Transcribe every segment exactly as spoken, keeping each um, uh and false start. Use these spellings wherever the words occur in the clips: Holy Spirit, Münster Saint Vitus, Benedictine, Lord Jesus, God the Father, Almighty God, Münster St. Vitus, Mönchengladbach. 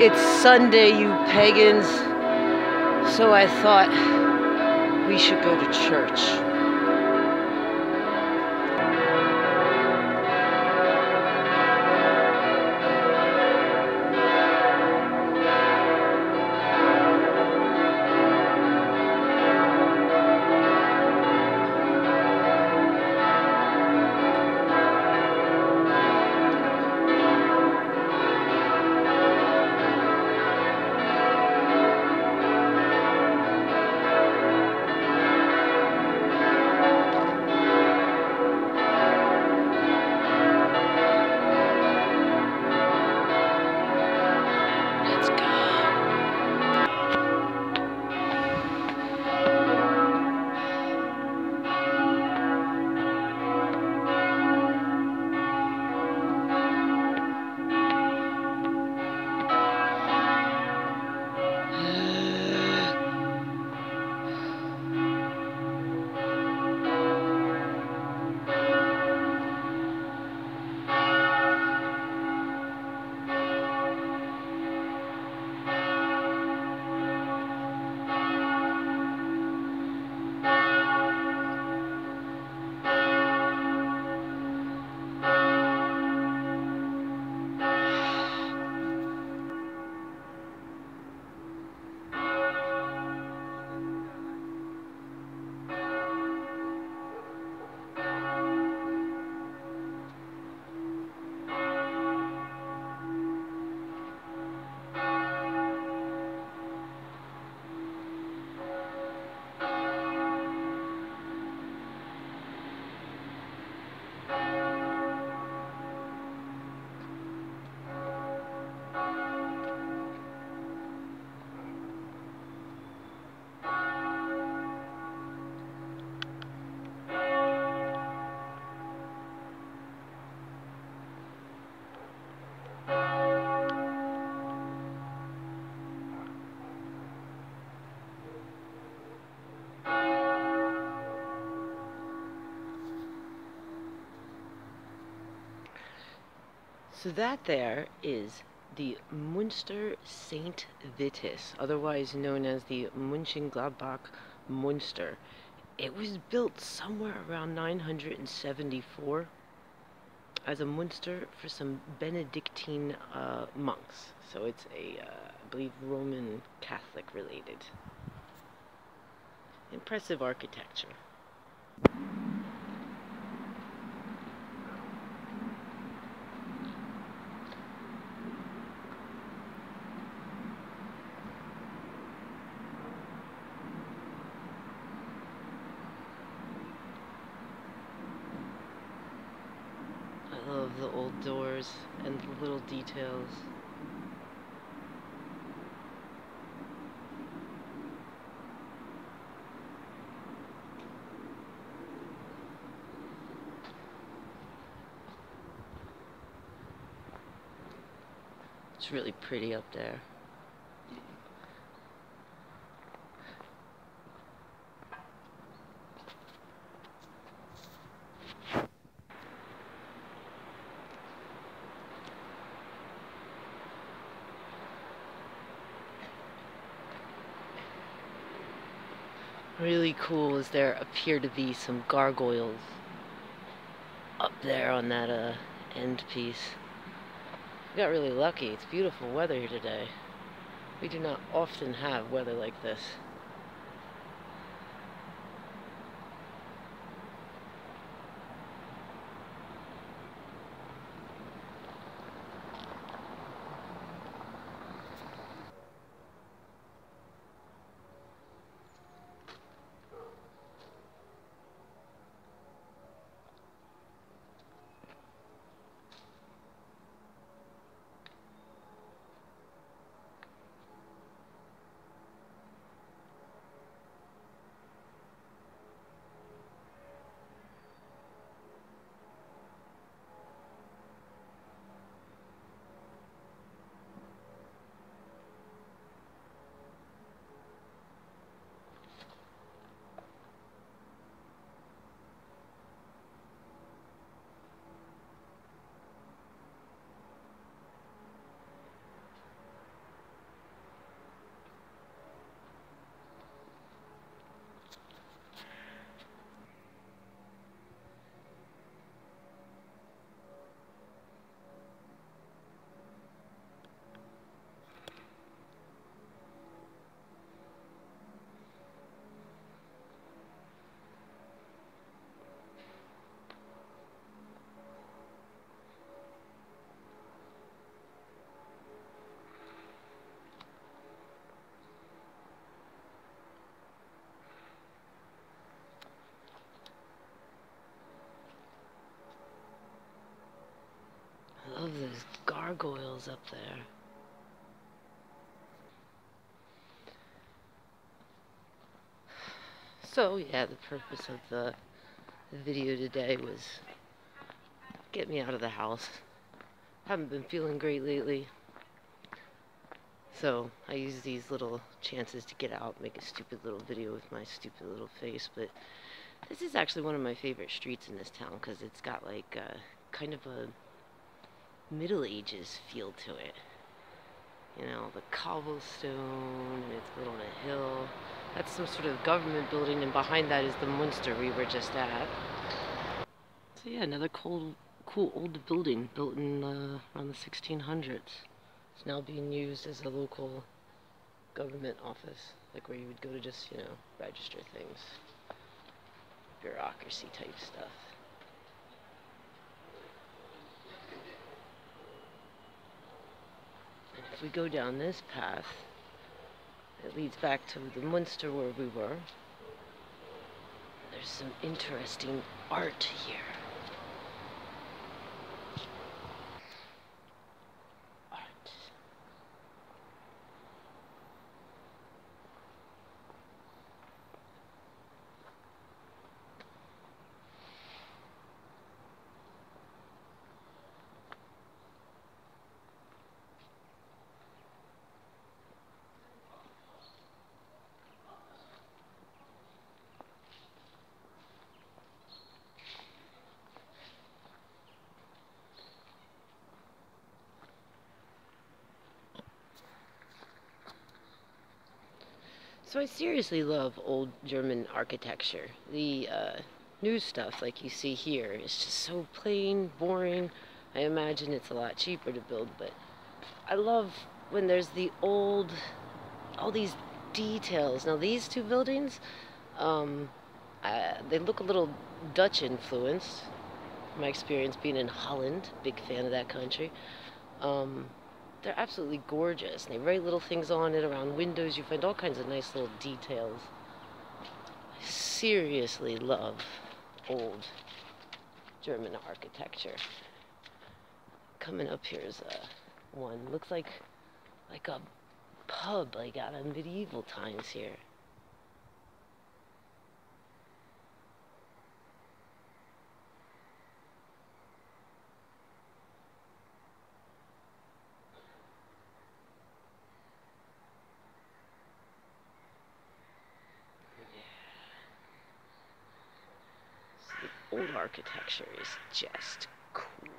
It's Sunday, you pagans. So I thought we should go to church. So that there is the Münster Saint Vitus, otherwise known as the Mönchengladbach Münster. It was built somewhere around nine hundred seventy-four as a Münster for some Benedictine uh, monks. So it's a, uh, I believe, Roman Catholic related. Impressive architecture. The old doors and the little details. It's really pretty up there. Really cool is there appear to be some gargoyles up there on that uh, end piece. We got really lucky. It's beautiful weather here today. We do not often have weather like this. gargoyles up there. So yeah, the purpose of the video today was get me out of the house. Haven't been feeling great lately, so I use these little chances to get out, make a stupid little video with my stupid little face. But this is actually one of my favorite streets in this town because it's got like a, kind of a Middle Ages feel to it. You know, the cobblestone, and it's built on a hill. That's some sort of government building, and behind that is the Münster we were just at. So yeah, another cool, cool old building built in uh, around the sixteen hundreds. It's now being used as a local government office, like where you would go to just, you know, register things. Bureaucracy type stuff. And if we go down this path, it leads back to the Münster where we were. There's some interesting art here. So I seriously love old German architecture. The uh, new stuff, like you see here, is just so plain, boring. I imagine it's a lot cheaper to build, but I love when there's the old, all these details. Now these two buildings, um, uh, they look a little Dutch influenced. My experience being in Holland, big fan of that country. Um, They're absolutely gorgeous, and they write little things on it, around windows. You find all kinds of nice little details. I seriously love old German architecture. Coming up here is a one. Looks like like a pub, like out of medieval times here. Old architecture is just cool.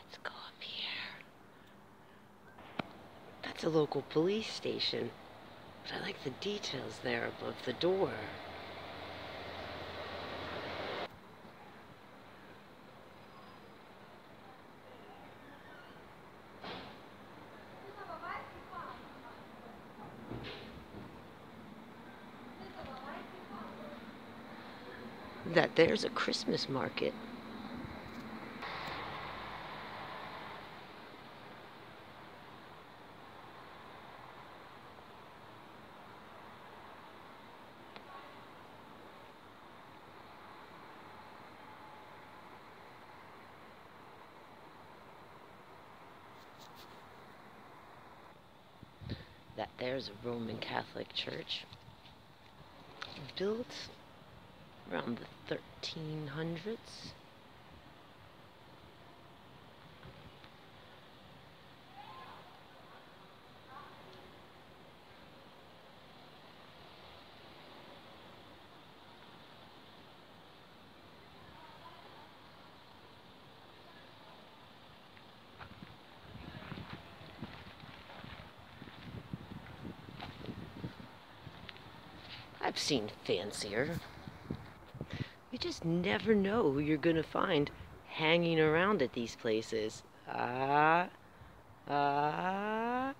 Let's go up here. That's a local police station, but I like the details there above the door. That there's a Christmas market. That there's a Roman Catholic church built around the thirteen hundreds. I've seen fancier. We just never know who you're gonna find hanging around at these places. Ah, uh, ah. Uh.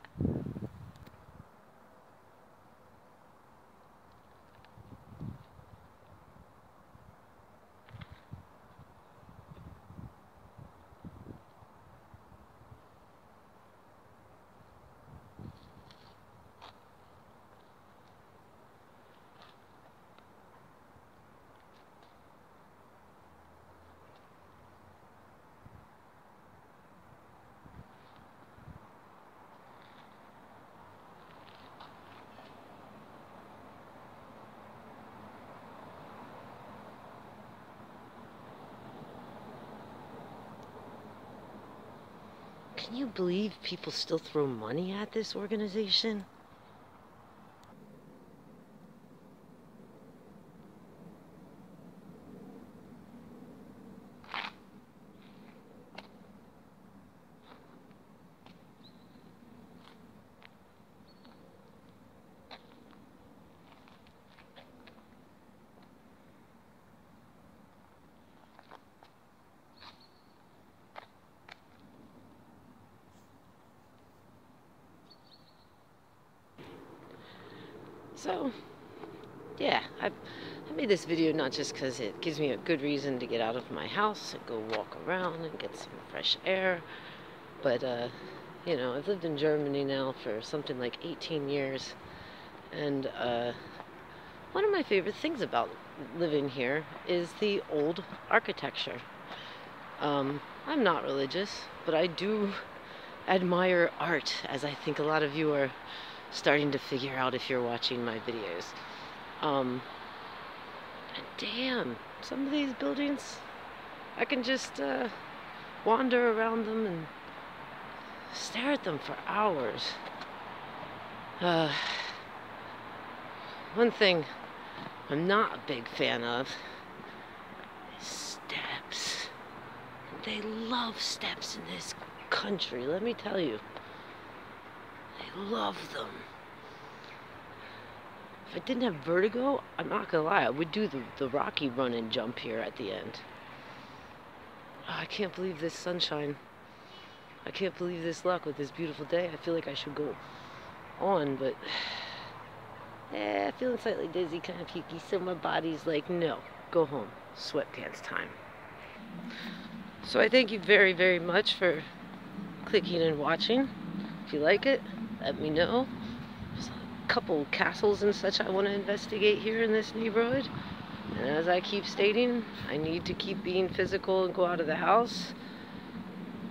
Can you believe people still throw money at this organization? So, yeah, I, I made this video not just because it gives me a good reason to get out of my house and go walk around and get some fresh air, but, uh, you know, I've lived in Germany now for something like eighteen years, and uh, one of my favorite things about living here is the old architecture. Um, I'm not religious, but I do admire art, as I think a lot of you are starting to figure out if you're watching my videos. Um, and damn, some of these buildings, I can just uh, wander around them and stare at them for hours. Uh, one thing I'm not a big fan of is steps. They love steps in this country, let me tell you. I love them. If I didn't have vertigo, I'm not gonna lie, I would do the, the Rocky run and jump here at the end. Oh, I can't believe this sunshine. I can't believe this luck with this beautiful day. I feel like I should go on, but eh, feeling slightly dizzy, kind of peaky, so my body's like, no, go home. Sweatpants time. So I thank you very, very much for clicking and watching. If you like it, let me know. There's a couple castles and such I want to investigate here in this neighborhood. And as I keep stating, I need to keep being physical and go out of the house,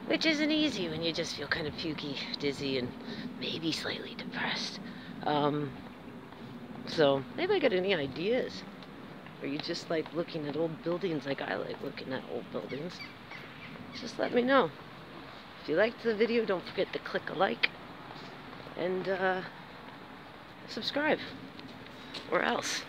which isn't easy when you just feel kind of pukey, dizzy, and maybe slightly depressed. Um, so, anybody got any ideas? Or you just like looking at old buildings like I like looking at old buildings? Just let me know. If you liked the video, don't forget to click a like and uh, subscribe, or else.